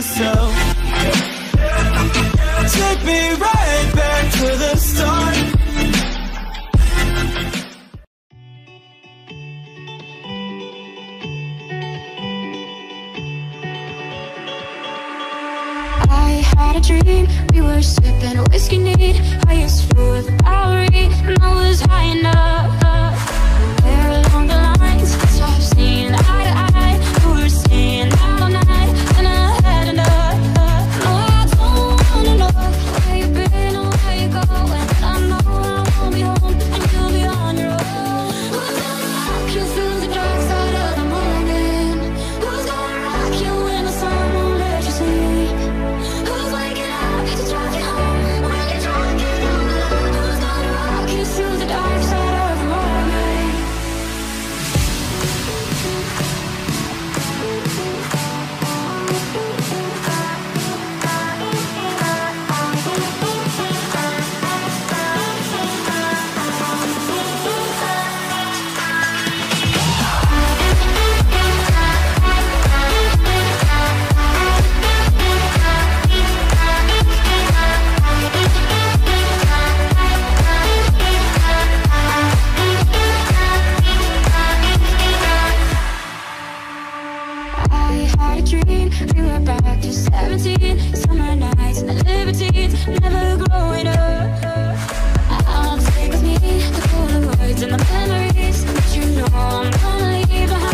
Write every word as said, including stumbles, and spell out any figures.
myself. Take me right back to the start. I had a dream, we were sipping a whiskey neat, highest floor of the Bowery, and I was high enough. We were back to seventeen, summer nights and the libertines, never growing up. I'll take with me the Polaroids and the memories that you know I'm gonna leave behind.